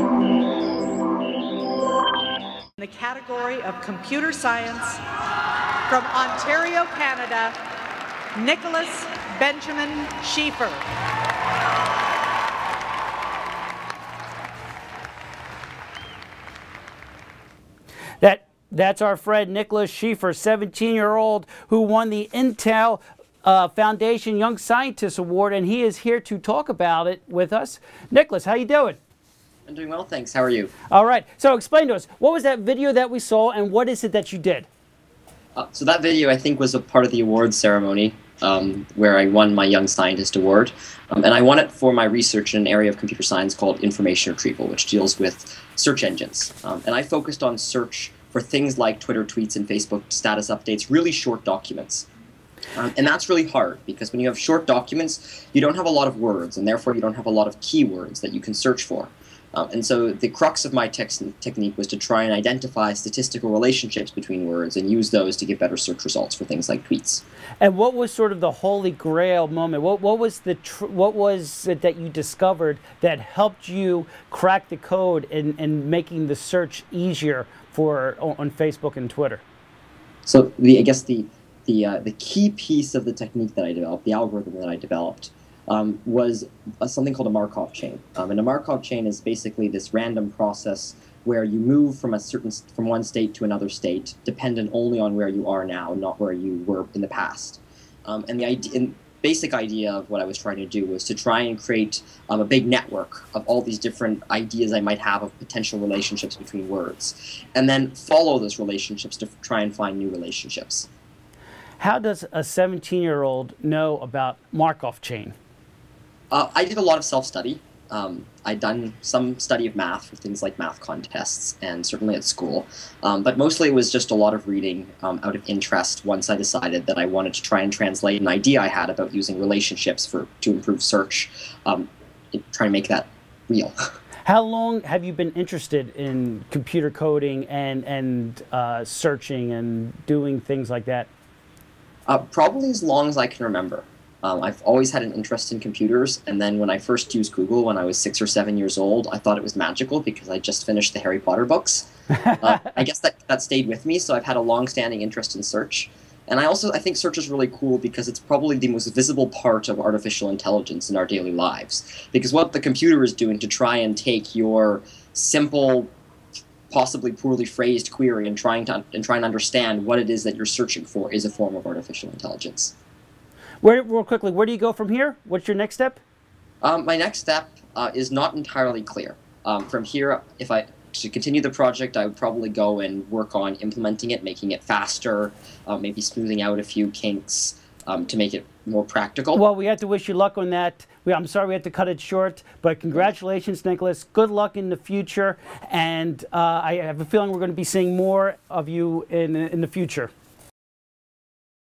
In the category of computer science, from Ontario, Canada, Nicholas Benjamin Schiefer. That's our friend Nicholas Schiefer, 17-year-old, who won the Intel Foundation Young Scientist Award, and he is here to talk about it with us. Nicholas, how you doing? I'm doing well, thanks. How are you? All right. So explain to us, what was that video that we saw, and what is it that you did? So that video, I think, was a part of the awards ceremony where I won my Young Scientist Award. And I won it for my research in an area of computer science called information retrieval, which deals with search engines. And I focused on search for things like Twitter tweets and Facebook status updates, really short documents. And that's really hard, because when you have short documents, you don't have a lot of words, and therefore you don't have a lot of keywords that you can search for. And so the crux of my technique was to try and identify statistical relationships between words and use those to get better search results for things like tweets. And what was sort of the holy grail moment? What was it that you discovered that helped you crack the code in making the search easier for on Facebook and Twitter? So I guess the key piece of the technique that I developed, the algorithm that I developed, was something called a Markov chain. And a Markov chain is basically this random process where you move from one state to another state, dependent only on where you are now, not where you were in the past. And the basic idea of what I was trying to do was to try and create a big network of all these different ideas I might have of potential relationships between words, and then follow those relationships to try and find new relationships. How does a 17-year-old know about Markov chain? I did a lot of self-study. I'd done some study of math for things like math contests and certainly at school, but mostly it was just a lot of reading out of interest once I decided that I wanted to try and translate an idea I had about using relationships to improve search, try and make that real. How long have you been interested in computer coding and searching and doing things like that? Probably as long as I can remember. I've always had an interest in computers, and then when I first used Google when I was 6 or 7 years old, I thought it was magical because I just finished the Harry Potter books. I guess that stayed with me, so I've had a long-standing interest in search. And I think search is really cool because it's probably the most visible part of artificial intelligence in our daily lives. Because what the computer is doing to try and take your simple, possibly poorly phrased query and try and understand what it is that you're searching for is a form of artificial intelligence. Real quickly, where do you go from here? What's your next step? My next step is not entirely clear. From here, if I to continue the project, I would probably go and work on implementing it, making it faster, maybe smoothing out a few kinks to make it more practical. Well, we have to wish you luck on that. I'm sorry we had to cut it short, but congratulations, Nicholas. Good luck in the future, and I have a feeling we're going to be seeing more of you in the future.